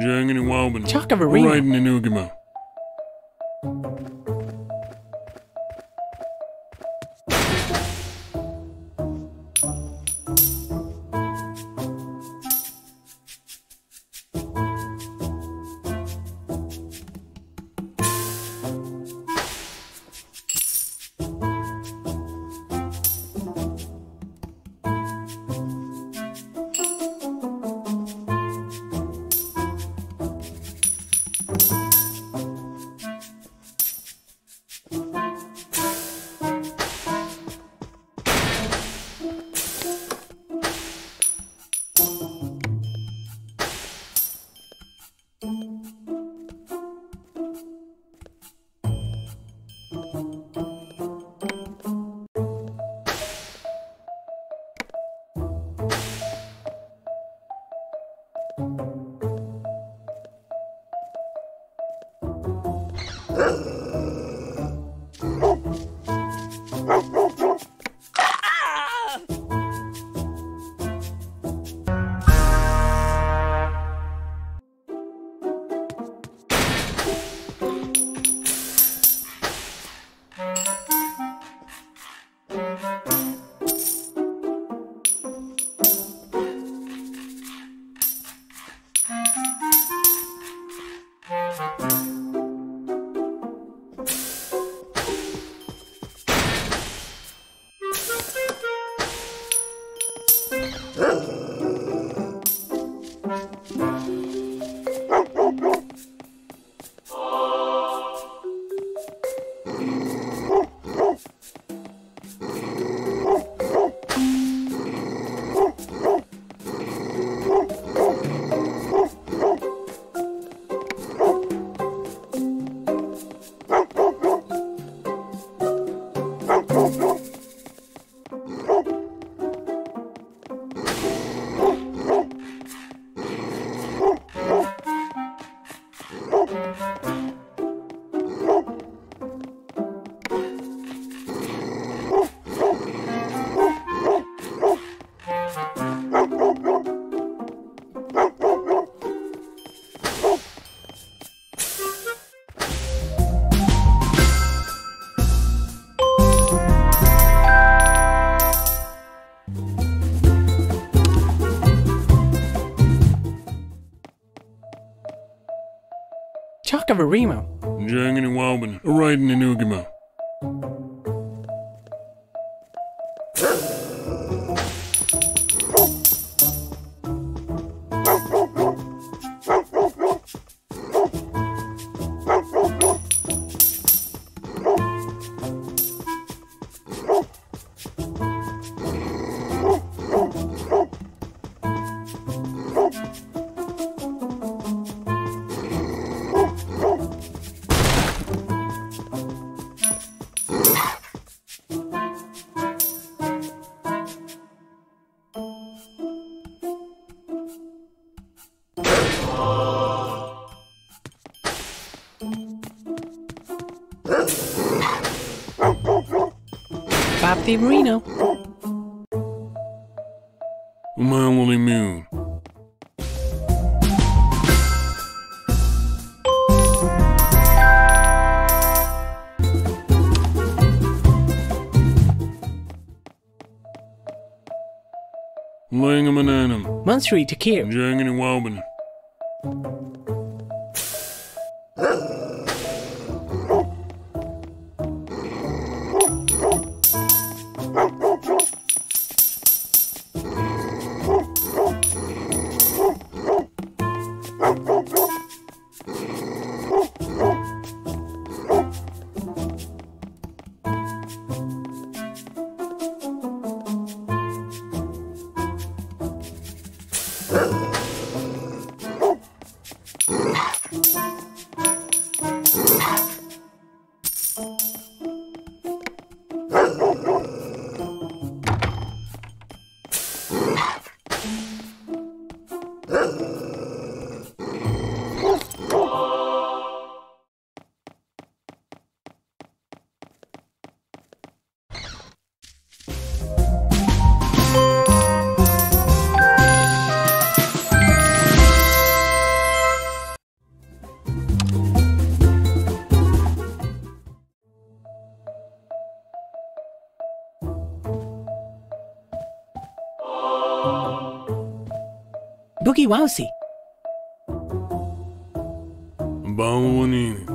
Jangin' Walbin. Chakarina. Riding in Ugima. Chakarima. Jangin' Walbin. Riding in Ugima. Reno. Mowley Moon. Langham and Anum. Munstry to Kier. Jangin' and Walbin. Boogie Wowsy. Bonini.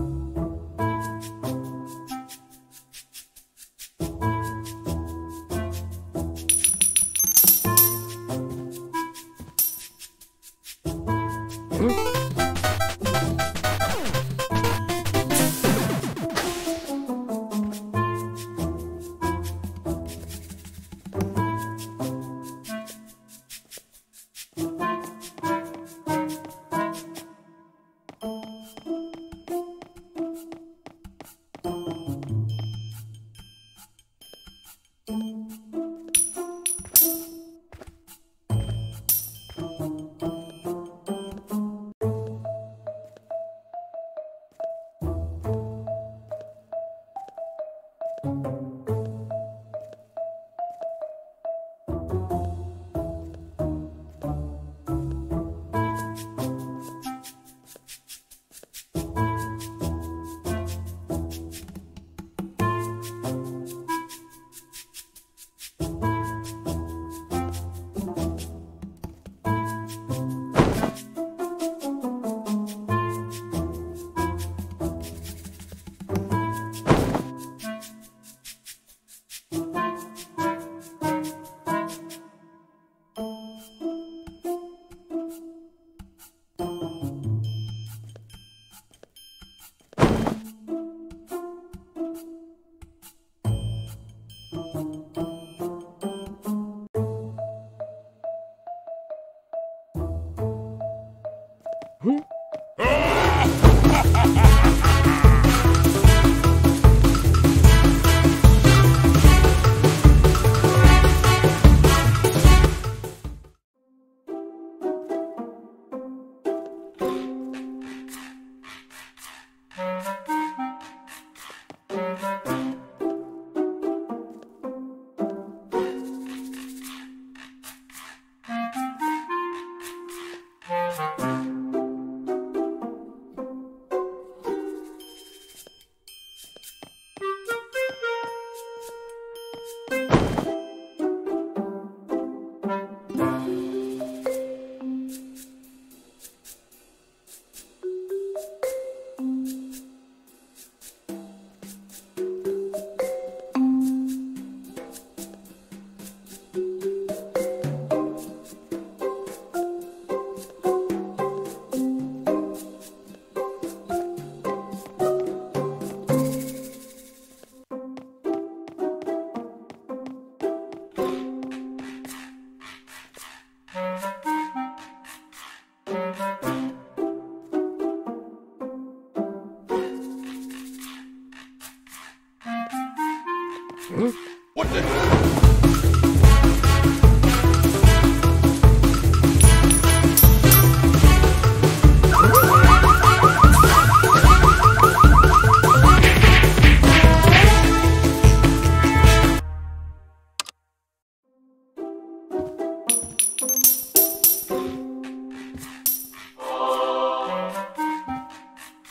What the?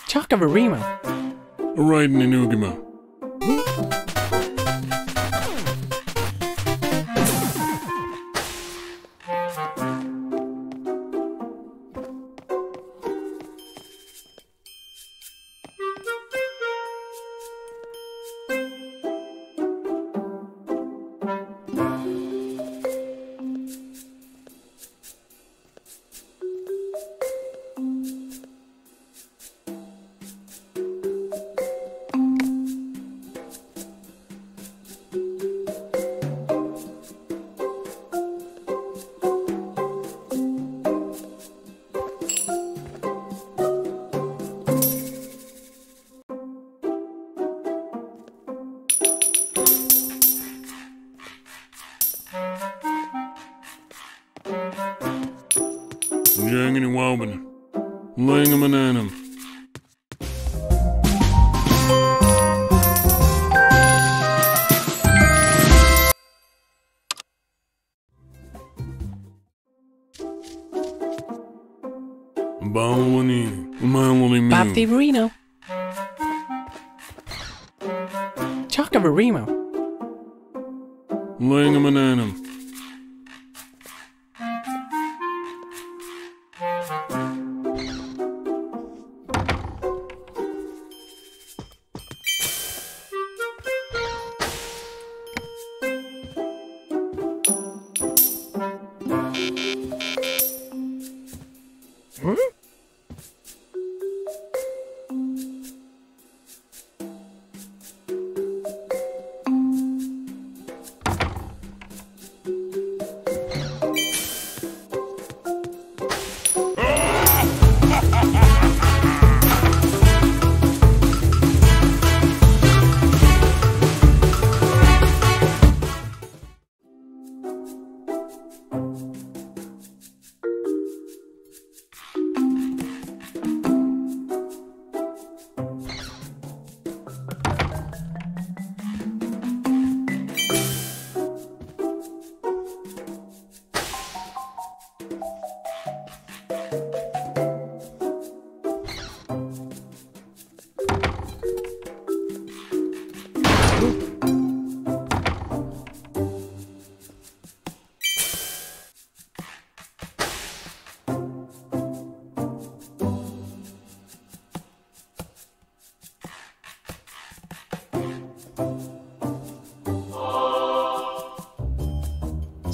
Chocobarima. Right in Enugima. Jangin' Wobbin', Lang'em and Annam. Bowani, Maloney, Bapti Reno. Chocobarimo. Lang'em and Annam.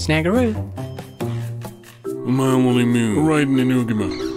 Snaggeroo. Riding in Ugima.